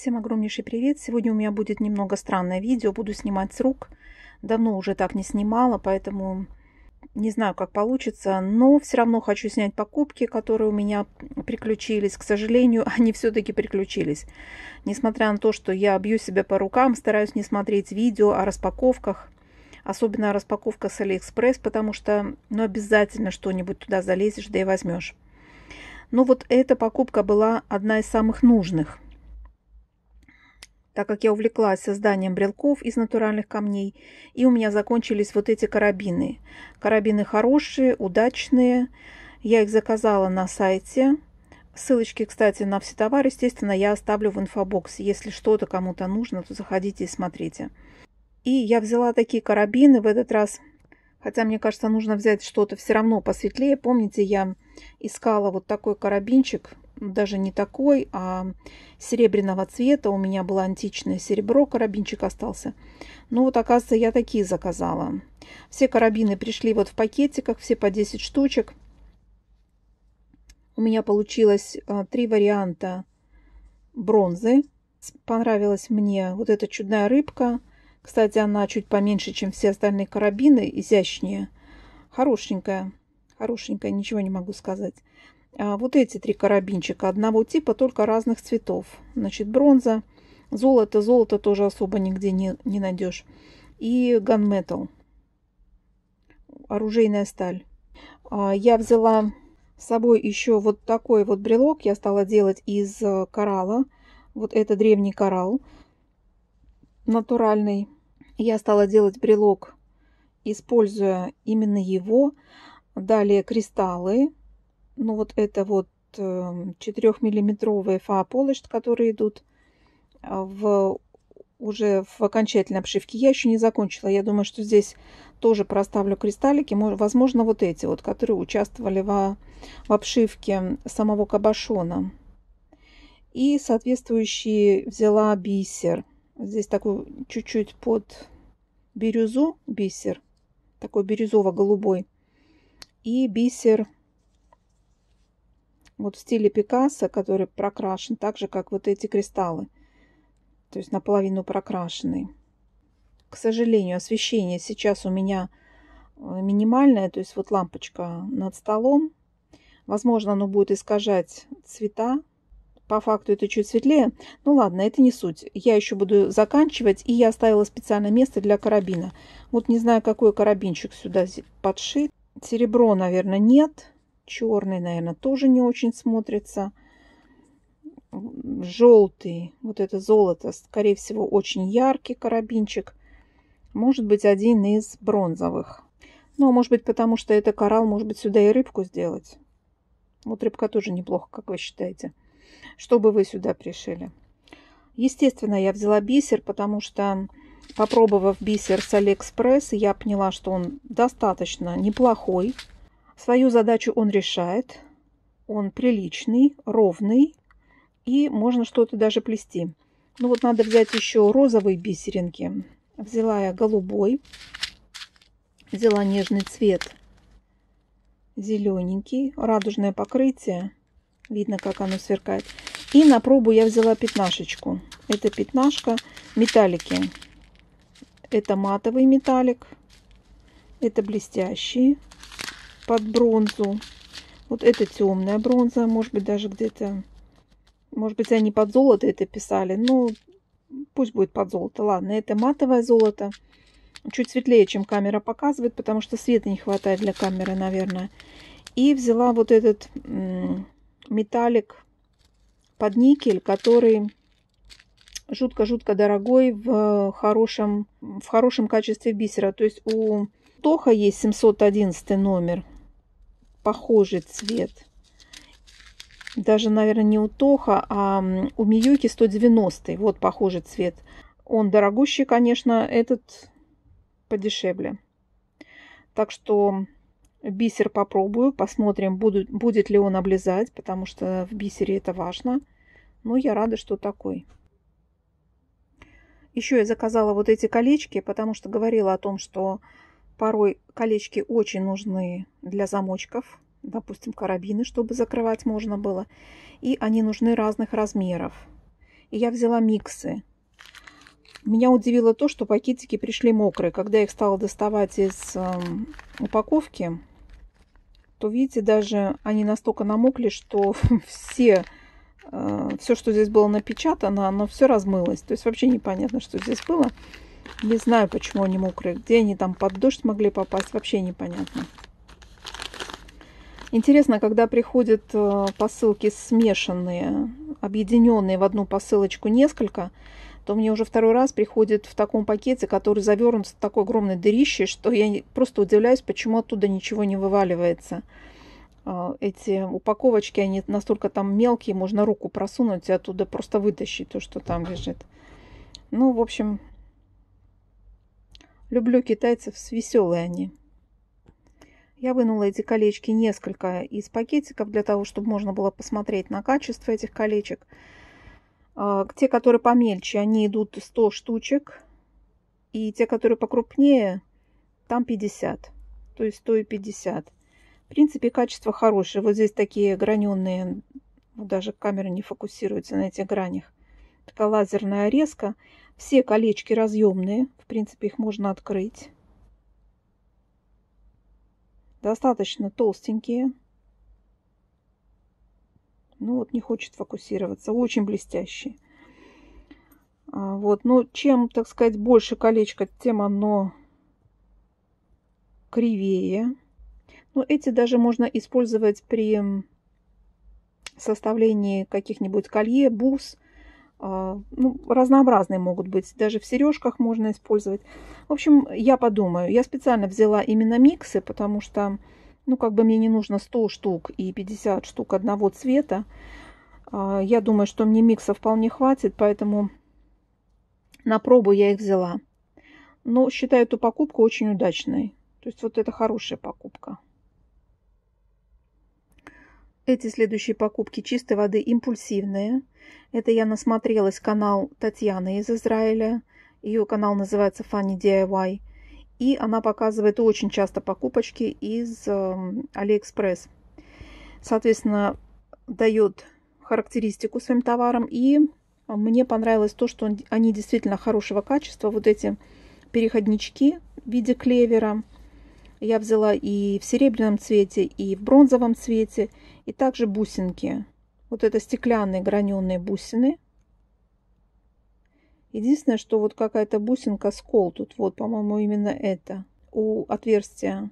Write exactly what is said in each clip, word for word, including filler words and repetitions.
Всем огромнейший привет! Сегодня у меня будет немного странное видео. Буду снимать с рук. Давно уже так не снимала, поэтому не знаю, как получится. Но все равно хочу снять покупки, которые у меня приключились. К сожалению, они все-таки приключились. Несмотря на то, что я бью себя по рукам, стараюсь не смотреть видео о распаковках. Особенно распаковка с Алиэкспресс, потому что ну, обязательно что-нибудь туда залезешь, да и возьмешь. Но вот эта покупка была одна из самых нужных. Так как я увлеклась созданием брелков из натуральных камней, и у меня закончились вот эти карабины. Карабины хорошие, удачные. Я их заказала на сайте. Ссылочки, кстати, на все товары, естественно, я оставлю в инфобоксе. Если что-то кому-то нужно, то заходите и смотрите. И я взяла такие карабины в этот раз. Хотя, мне кажется, нужно взять что-то все равно посветлее. Помните, я искала вот такой карабинчик. Даже не такой, а серебряного цвета. У меня было античное серебро, карабинчик остался. Ну вот, оказывается, я такие заказала. Все карабины пришли вот в пакетиках, все по десять штучек. У меня получилось три варианта бронзы. Понравилась мне вот эта чудная рыбка. Кстати, она чуть поменьше, чем все остальные карабины, изящнее. Хорошенькая, хорошенькая, ничего не могу сказать. Вот эти три карабинчика одного типа, только разных цветов. Значит, бронза, золото, золото тоже особо нигде не, не найдешь. И ганметал, оружейная сталь. Я взяла с собой еще вот такой вот брелок. Я стала делать из коралла. Вот это древний коралл, натуральный. Я стала делать брелок, используя именно его. Далее кристаллы. Ну, вот это вот четырёхмиллиметровые фа-полочки, которые идут в, уже в окончательной обшивке. Я еще не закончила. Я думаю, что здесь тоже проставлю кристаллики. Возможно, вот эти вот, которые участвовали в, в обшивке самого кабошона. И соответствующий взяла бисер. Здесь такой чуть-чуть под бирюзу бисер. Такой бирюзово-голубой. И бисер... Вот в стиле Пикассо, который прокрашен так же, как вот эти кристаллы. То есть наполовину прокрашенный. К сожалению, освещение сейчас у меня минимальное. То есть вот лампочка над столом. Возможно, оно будет искажать цвета. По факту это чуть светлее. Ну ладно, это не суть. Я еще буду заканчивать. И я оставила специальное место для карабина. Вот не знаю, какой карабинчик сюда подшит. Серебро, наверное, нет. Черный, наверное, тоже не очень смотрится. Желтый, вот это золото, скорее всего, очень яркий карабинчик. Может быть, один из бронзовых. Ну, а может быть, потому что это коралл, может быть, сюда и рыбку сделать. Вот рыбка тоже неплохо, как вы считаете. Что бы вы сюда пришили? Естественно, я взяла бисер, потому что, попробовав бисер с Алиэкспресс, я поняла, что он достаточно неплохой. Свою задачу он решает, он приличный, ровный, и можно что-то даже плести. Ну вот надо взять еще розовые бисеринки. Взяла я голубой, взяла нежный цвет, зелененький, радужное покрытие, видно, как оно сверкает. И на пробу я взяла пятнашечку. Это пятнашка, металлики. Это матовый металлик, это блестящий. Под бронзу. Вот это темная бронза. Может быть, даже где-то... Может быть, они под золото это писали. Ну, пусть будет под золото. Ладно, это матовое золото. Чуть светлее, чем камера показывает, потому что света не хватает для камеры, наверное. И взяла вот этот металлик под никель, который жутко-жутко дорогой в хорошем, в хорошем качестве бисера. То есть у Тохо есть семьсот одиннадцатый номер. Похожий цвет. Даже, наверное, не у Тохо, а у Миюки сто девяностый. Вот похожий цвет. Он дорогущий, конечно, этот подешевле. Так что бисер попробую. Посмотрим, будет, будет ли он облезать, потому что в бисере это важно. Но я рада, что такой. Еще я заказала вот эти колечки, потому что говорила о том, что порой колечки очень нужны для замочков, допустим, карабины, чтобы закрывать можно было. И они нужны разных размеров. и я взяла миксы. Меня удивило то, что пакетики пришли мокрые. Когда я их стала доставать из э, упаковки, то, видите, даже они настолько намокли, что все, э, все, что здесь было напечатано, оно все размылось. То есть вообще непонятно, что здесь было. Не знаю, почему они мокрые. Где они там под дождь могли попасть, вообще непонятно. Интересно, когда приходят посылки смешанные, объединенные в одну посылочку несколько, то мне уже второй раз приходит в таком пакете, который завернут в такой огромной дырище, что я просто удивляюсь, почему оттуда ничего не вываливается. Эти упаковочки, они настолько там мелкие, можно руку просунуть и оттуда просто вытащить то, что там лежит. Ну, в общем, люблю китайцев, веселые они. Я вынула эти колечки несколько из пакетиков для того, чтобы можно было посмотреть на качество этих колечек. Те, которые помельче, они идут сто штучек. И те, которые покрупнее, там пятьдесят. То есть сто и пятьдесят. В принципе, качество хорошее. Вот здесь такие граненые, даже камера не фокусируется на этих гранях. Такая лазерная резка. Все колечки разъемные. В принципе, их можно открыть. Достаточно толстенькие. Ну вот не хочет фокусироваться. Очень блестящие. Вот. Но чем, так сказать, больше колечко, тем оно кривее. Но эти даже можно использовать при составлении каких-нибудь колье, бус. Ну, разнообразные могут быть. Даже в сережках можно использовать. В общем, я подумаю. Я специально взяла именно миксы, потому что, ну, как бы мне не нужно сто штук и пятьдесят штук одного цвета. Я думаю, что мне микса вполне хватит, поэтому на пробу я их взяла. Но считаю эту покупку очень удачной. То есть вот это хорошая покупка. Эти следующие покупки чистой воды импульсивные. Это я насмотрелась канал Татьяны из Израиля. Ее канал называется Funny ди ай вай. И она показывает очень часто покупочки из Алиэкспресс. Соответственно, дает характеристику своим товарам. И мне понравилось то, что они действительно хорошего качества. Вот эти переходнички в виде клевера. Я взяла и в серебряном цвете, и в бронзовом цвете. И также бусинки. Вот это стеклянные граненые бусины. Единственное, что вот какая-то бусинка скол тут. Вот, по-моему, именно это. У отверстия.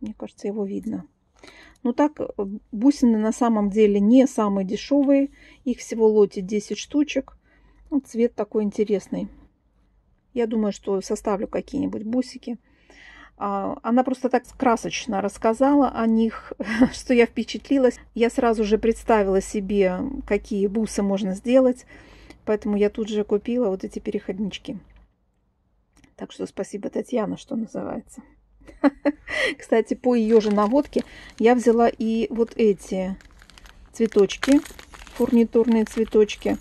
Мне кажется, его видно. Ну так, бусины на самом деле не самые дешевые. Их всего лоте десять штучек. Ну, цвет такой интересный. Я думаю, что составлю какие-нибудь бусики. Она просто так красочно рассказала о них, что я впечатлилась. Я сразу же представила себе, какие бусы можно сделать. Поэтому я тут же купила вот эти переходнички. Так что спасибо, Татьяна, что называется. Кстати, по ее же наводке я взяла и вот эти цветочки, фурнитурные цветочки.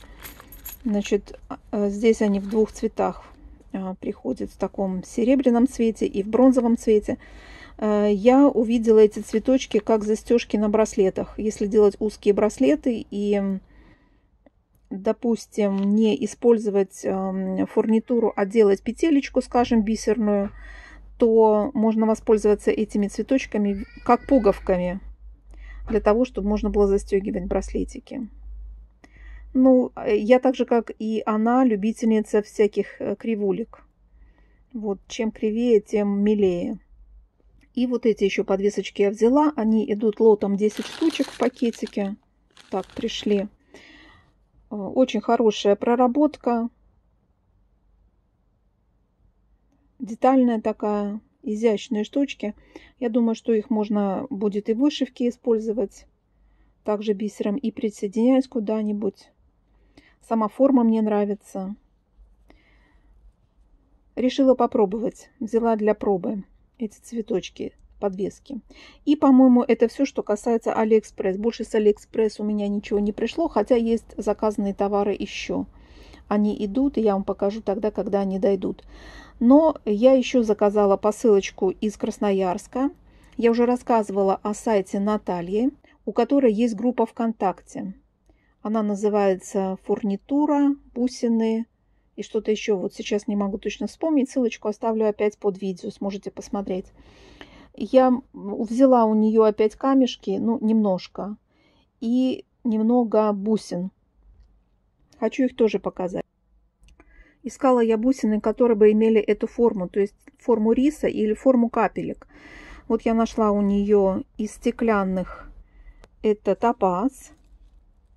Значит, здесь они в двух цветах приходят, в таком серебряном цвете и в бронзовом цвете. Я увидела эти цветочки как застежки на браслетах. Если делать узкие браслеты и, допустим, не использовать фурнитуру, а делать петелечку, скажем, бисерную, то можно воспользоваться этими цветочками как пуговками, для того, чтобы можно было застегивать браслетики. Ну, я так же, как и она, любительница всяких кривулек. Вот, чем кривее, тем милее. И вот эти еще подвесочки я взяла. Они идут лотом десять штучек в пакетике. Так, пришли. Очень хорошая проработка. Детальная такая, изящные штучки. Я думаю, что их можно будет и в вышивке использовать. Также бисером и присоединять куда-нибудь. Сама форма мне нравится. Решила попробовать. Взяла для пробы эти цветочки, подвески. И, по-моему, это все, что касается Алиэкспресс. Больше с Алиэкспресс у меня ничего не пришло, хотя есть заказанные товары еще. Они идут, и я вам покажу тогда, когда они дойдут. Но я еще заказала посылочку из Красноярска. Я уже рассказывала о сайте Натальи, у которой есть группа ВКонтакте. Она называется «Фурнитура», «Бусины» и что-то еще. Вот сейчас не могу точно вспомнить. Ссылочку оставлю опять под видео, сможете посмотреть. Я взяла у нее опять камешки, ну, немножко, и немного бусин. Хочу их тоже показать. Искала я бусины, которые бы имели эту форму, то есть форму риса или форму капелек. Вот я нашла у нее из стеклянных, это топаз,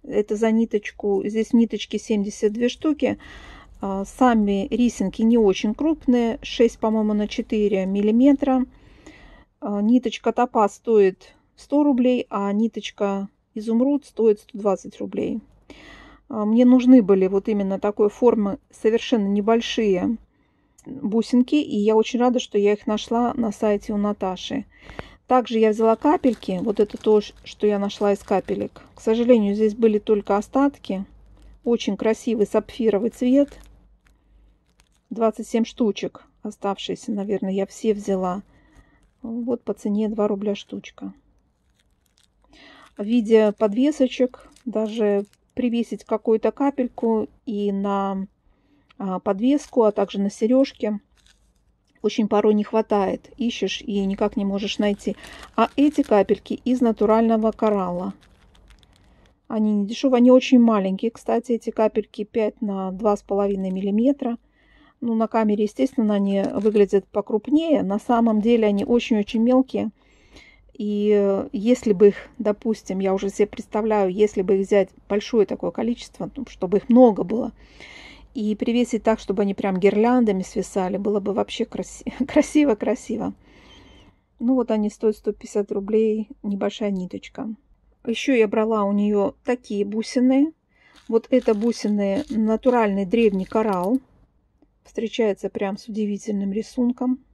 это за ниточку, здесь ниточки семьдесят две штуки, сами рисинки не очень крупные, шесть, по-моему, на четыре миллиметра. Ниточка топаз стоит сто рублей, а ниточка изумруд стоит сто двадцать рублей. Мне нужны были вот именно такой формы, совершенно небольшие бусинки, и я очень рада, что я их нашла на сайте у Наташи. Также я взяла капельки, вот это то, что я нашла из капелек. К сожалению, здесь были только остатки. Очень красивый сапфировый цвет. двадцать семь штучек оставшиеся, наверное, я все взяла. Вот по цене два рубля штучка. В виде подвесочек, даже привесить какую-то капельку и на подвеску, а также на сережки. Очень порой не хватает, ищешь и никак не можешь найти. А эти капельки из натурального коралла. Они не дешевые, они очень маленькие. Кстати, эти капельки пять на два с половиной миллиметра. Ну, на камере, естественно, они выглядят покрупнее. На самом деле они очень-очень мелкие. И если бы их, допустим, я уже себе представляю, если бы их взять большое такое количество, чтобы их много было, и привесить так, чтобы они прям гирляндами свисали, было бы вообще красиво-красиво. Ну вот они стоят сто пятьдесят рублей, небольшая ниточка. Еще я брала у нее такие бусины. Вот это бусины натуральный древний коралл. Встречается прям с удивительным рисунком.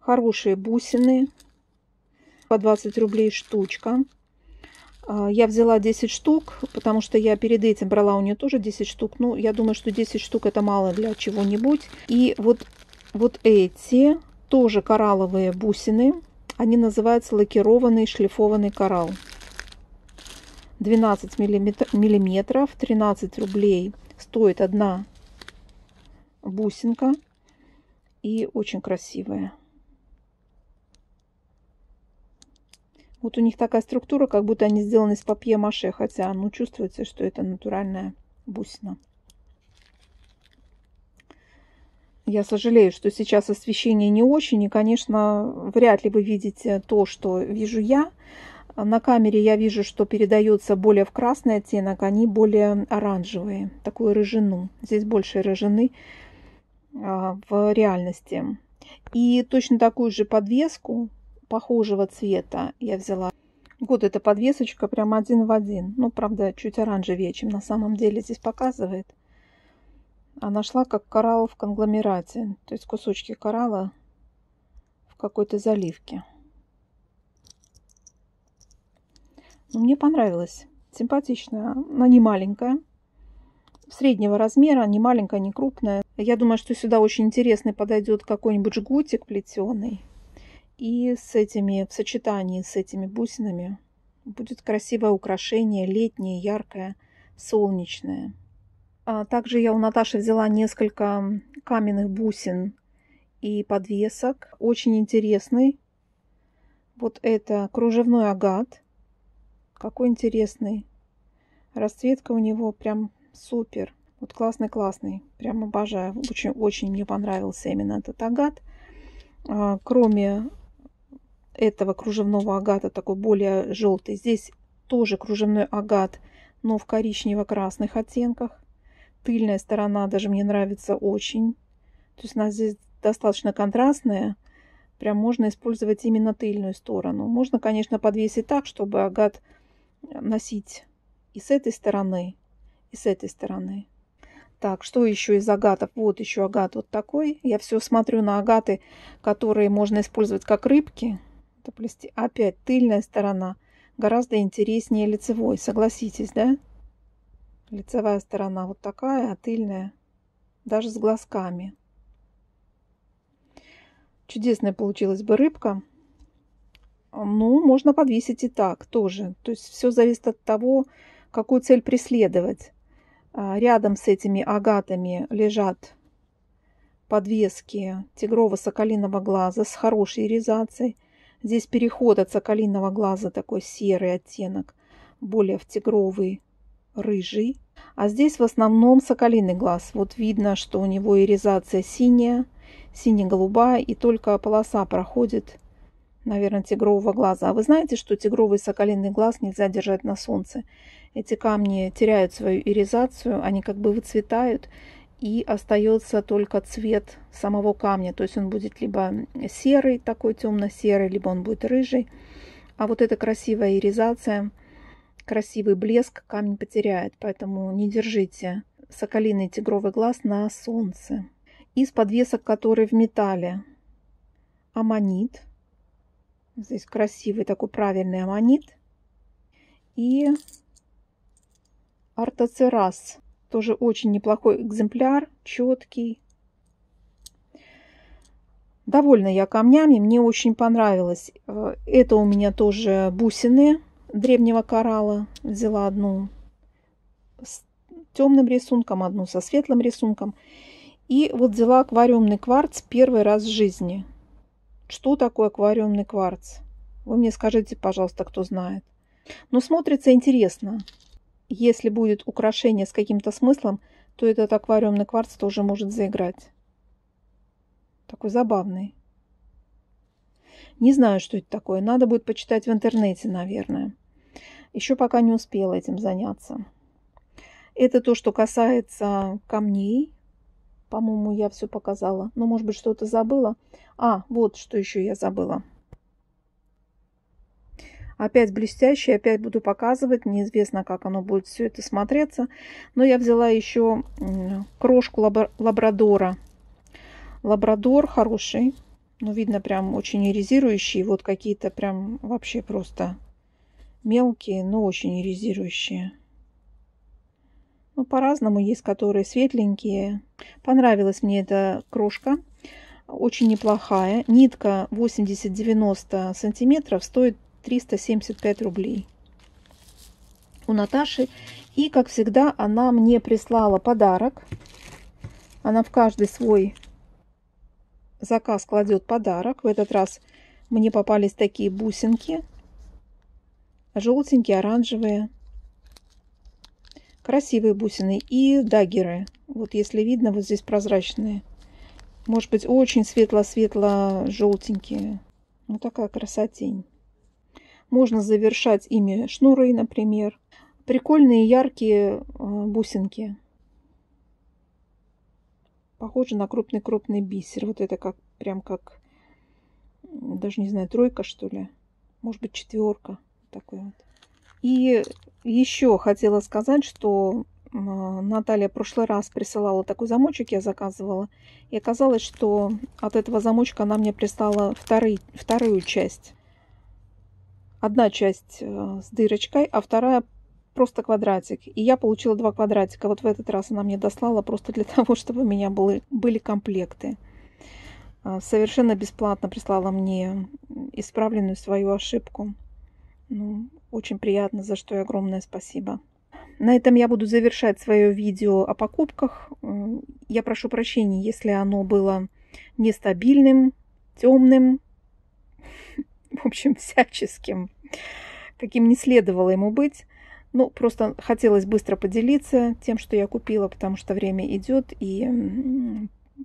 Хорошие бусины. По двадцать рублей штучка. Я взяла десять штук, потому что я перед этим брала у нее тоже десять штук. Ну, я думаю, что десять штук это мало для чего-нибудь. И вот, вот эти тоже коралловые бусины. Они называются лакированный шлифованный коралл. двенадцать миллиметров, тринадцать рублей стоит одна бусинка. И очень красивая. Вот у них такая структура, как будто они сделаны из папье-маше, хотя, ну, чувствуется, что это натуральная бусина. Я сожалею, что сейчас освещение не очень, и, конечно, вряд ли вы видите то, что вижу я. На камере я вижу, что передается более в красный оттенок, они более оранжевые, такую рыжину. Здесь больше рыжины а, в реальности. И точно такую же подвеску похожего цвета я взяла. Вот эта подвесочка прям один в один. Ну, правда, чуть оранжевее, чем на самом деле здесь показывает. А нашла как коралл в конгломерате. То есть кусочки коралла в какой-то заливке. Но мне понравилось. Симпатичная. Она не маленькая. Среднего размера, не маленькая, не крупная. Я думаю, что сюда очень интересный подойдет какой-нибудь жгутик плетеный. И с этими, в сочетании с этими бусинами будет красивое украшение, летнее, яркое, солнечное. А также я у Наташи взяла несколько каменных бусин и подвесок. Очень интересный. Вот это кружевной агат. Какой интересный. Расцветка у него прям супер. Вот классный-классный. Прям обожаю. Очень-очень мне понравился именно этот агат. А, кроме этого кружевного агата, такой более желтый. Здесь тоже кружевной агат, но в коричнево-красных оттенках. Тыльная сторона даже мне нравится очень. То есть она здесь достаточно контрастная. Прям можно использовать именно тыльную сторону. Можно, конечно, подвесить так, чтобы агат носить и с этой стороны, и с этой стороны. Так, что еще из агатов? Вот еще агат вот такой. Я все смотрю на агаты, которые можно использовать как рыбки. Опять тыльная сторона гораздо интереснее лицевой, согласитесь, да? Лицевая сторона вот такая, а тыльная даже с глазками. Чудесная получилась бы рыбка. Ну, можно подвесить и так тоже. То есть все зависит от того, какую цель преследовать. Рядом с этими агатами лежат подвески тигрового соколиного глаза с хорошей иризацией. Здесь переход от соколиного глаза, такой серый оттенок, более в тигровый, рыжий. А здесь в основном соколиный глаз. Вот видно, что у него иризация синяя, сине-голубая, и только полоса проходит, наверное, тигрового глаза. А вы знаете, что тигровый соколиный глаз нельзя держать на солнце? Эти камни теряют свою иризацию, они как бы выцветают, и остается только цвет самого камня. То есть он будет либо серый, такой темно-серый, либо он будет рыжий. А вот эта красивая иризация, красивый блеск камень потеряет. Поэтому не держите соколиный тигровый глаз на солнце. Из подвесок, которые в металле, аммонит. Здесь красивый такой правильный аммонит. И ортоцерас. Тоже очень неплохой экземпляр, четкий. Довольна я камнями, мне очень понравилось. Это у меня тоже бусины древнего коралла. Взяла одну с темным рисунком, одну со светлым рисунком. И вот взяла аквариумный кварц первый раз в жизни. Что такое аквариумный кварц? Вы мне скажите, пожалуйста, кто знает. Но смотрится интересно. Если будет украшение с каким-то смыслом, то этот аквариумный кварц тоже может заиграть. Такой забавный. Не знаю, что это такое. Надо будет почитать в интернете, наверное. Еще пока не успела этим заняться. Это то, что касается камней. По-моему, я все показала. Но, может быть, что-то забыла. А, вот что еще я забыла. Опять блестящий, опять буду показывать. Неизвестно, как оно будет все это смотреться. Но я взяла еще крошку лабрадора. Лабрадор хороший. Ну, видно, прям очень иризирующий. Вот какие-то прям вообще просто мелкие, но очень иризирующие. Ну, по-разному есть, которые светленькие. Понравилась мне эта крошка. Очень неплохая. Нитка восемьдесят-девяносто сантиметров. Стоит триста семьдесят пять рублей у Наташи. И, как всегда, она мне прислала подарок. Она в каждый свой заказ кладет подарок. В этот раз мне попались такие бусинки. Желтенькие, оранжевые. Красивые бусины. И даггеры. Вот если видно, вот здесь прозрачные. Может быть, очень светло-светло-желтенькие. Вот такая красотень. Можно завершать ими шнуры, например. Прикольные яркие бусинки. Похоже на крупный-крупный бисер. Вот это как прям как, даже не знаю, тройка, что ли. Может быть, четверка. Такой вот. И еще хотела сказать, что Наталья в прошлый раз присылала такой замочек, я заказывала. И оказалось, что от этого замочка она мне прислала второй, вторую часть. Одна часть с дырочкой, а вторая просто квадратик. И я получила два квадратика. Вот в этот раз она мне дослала просто для того, чтобы у меня были, были комплекты. Совершенно бесплатно прислала мне исправленную свою ошибку. Ну, очень приятно, за что и огромное спасибо. На этом я буду завершать свое видео о покупках. Я прошу прощения, если оно было нестабильным, темным. В общем, всяческим, каким не следовало ему быть. Ну, просто хотелось быстро поделиться тем, что я купила, потому что время идет, и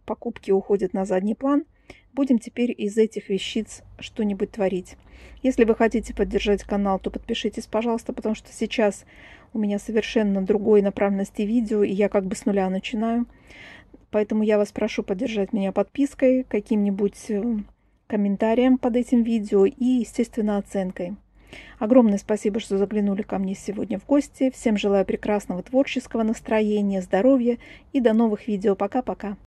покупки уходят на задний план. Будем теперь из этих вещиц что-нибудь творить. Если вы хотите поддержать канал, то подпишитесь, пожалуйста, потому что сейчас у меня совершенно другой направленности видео, и я как бы с нуля начинаю. Поэтому я вас прошу поддержать меня подпиской, каким-нибудь комментарием под этим видео и, естественно, оценкой. Огромное спасибо, что заглянули ко мне сегодня в гости. Всем желаю прекрасного творческого настроения, здоровья и до новых видео. Пока-пока!